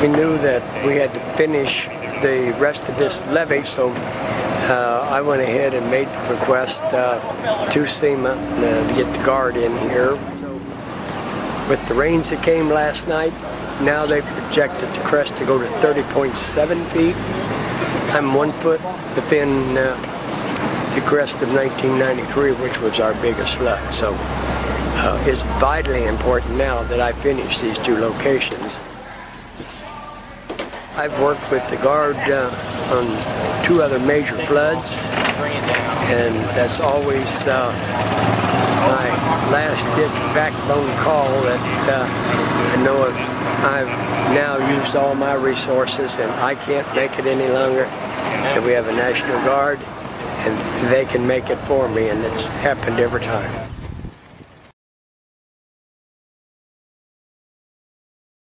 we knew that we had to finish the rest of this levy, so I went ahead and made the request to SEMA to get the guard in here. With the rains that came last night, now they've projected the crest to go to 30.7 feet. I'm 1 foot within the crest of 1993, which was our biggest flood. So it's vitally important now that I finish these two locations. I've worked with the Guard on two other major floods, and that's always my last-ditch backbone call that I know if I've now used all my resources and I can't make it any longer, that we have a National Guard and they can make it for me, and it's happened every time.